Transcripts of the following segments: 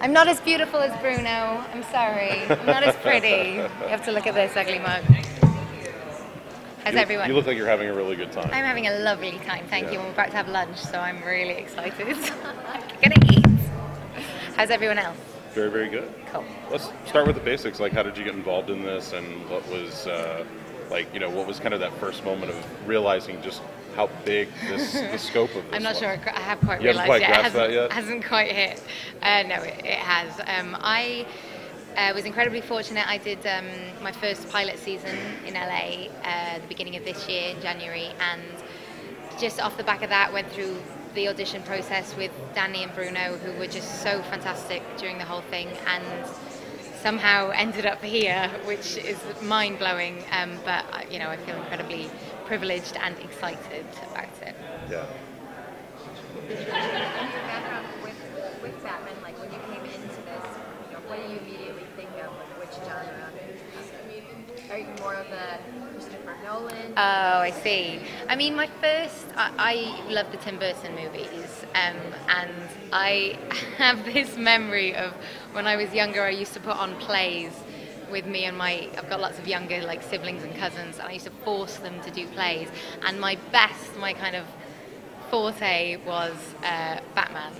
I'm not as beautiful as Bruno. I'm sorry. I'm not as pretty. You have to look at this ugly mug. How's everyone? You look like you're having a really good time. I'm having a lovely time. Thank you. We're about to have lunch, so I'm really excited. I'm gonna eat. How's everyone else? Very, very good. Cool. Let's start with the basics. Like, how did you get involved in this, and what was like, you know, what was kind of that first moment of realizing just how big this, the scope of this I'm not sure I have quite realized yet. It hasn't quite hit. No, it has. I was incredibly fortunate. I did my first pilot season in LA at the beginning of this year, in January, and just off the back of that went through the audition process with Danny and Bruno, who were just so fantastic during the whole thing, and somehow ended up here, which is mind-blowing, but you know, I feel incredibly privileged and excited about it. Yeah. Did you have a background with Batman? Like, when you came into this, you know, what do you immediately think of, like, which genre? Are you more of a Christopher Nolan? Oh, I see. I mean, my first, I love the Tim Burton movies, and I have this memory of when I was younger, I used to put on plays with me and my, I've got lots of younger, like, siblings and cousins, and I used to force them to do plays, and my best, my kind of forte was Batman.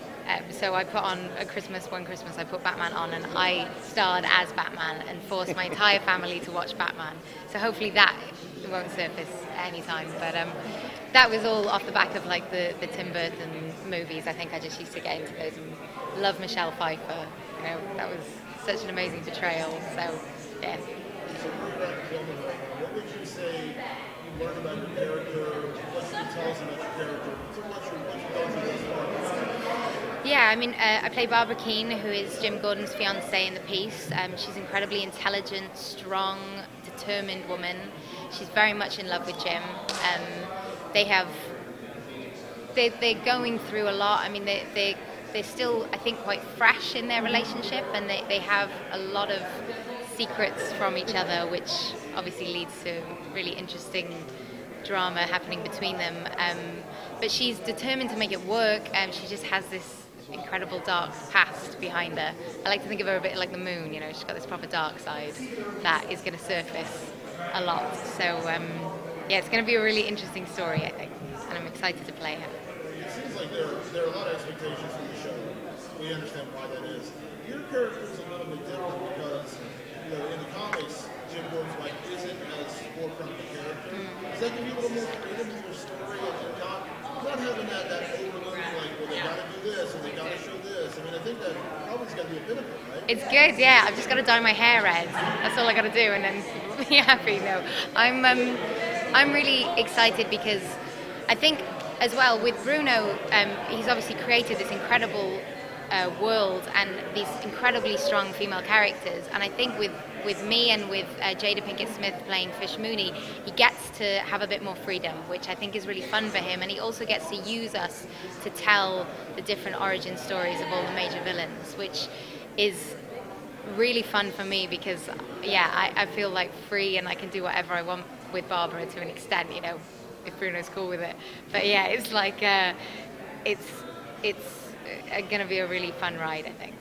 So I put on one Christmas I put Batman on, and I starred as Batman and forced my entire family to watch Batman. So hopefully that won't surface anytime, but that was all off the back of, like, the Tim Burton movies. I think I just used to get into those and love Michelle Pfeiffer. You know, that was such an amazing portrayal. So yeah. So what would you say you learned about your character? What can you tell us about your character? Yeah, I mean, I play Barbara Kean, who is Jim Gordon's fiancée in the piece. She's an incredibly intelligent, strong, determined woman. She's very much in love with Jim. They're going through a lot. I mean, they're still, I think, quite fresh in their relationship, and they have a lot of secrets from each other, which obviously leads to really interesting drama happening between them. But she's determined to make it work, and she just has this incredible dark past behind her. I like to think of her a bit like the moon, you know, she's got this proper dark side that is going to surface a lot. So yeah, it's going to be a really interesting story, I think, and I'm excited to play her. It seems like there are a lot of expectations from the show. We understand why that is. Your character is a little bit different because, you know, in the comics, Jim Gordon's wife isn't as forefront of the character. Does that give you a little more freedom in your story? And not having that overloading, like, well, they gotta do this, or they gotta show this. I mean, I think that probably's gotta be a benefit, right? It's good, yeah. I've just gotta dye my hair red. That's all I gotta do, and then be happy. No, I'm really excited because I think, as well, with Bruno, he's obviously created this incredible world and these incredibly strong female characters. And I think with me and with Jada Pinkett Smith playing Fish Mooney, he gets to have a bit more freedom, which I think is really fun for him. And he also gets to use us to tell the different origin stories of all the major villains, which is really fun for me because, yeah, I feel, like, free, and I can do whatever I want with Barbara to an extent, you know, if Bruno's cool with it. But yeah, it's like, it's going to be a really fun ride, I think.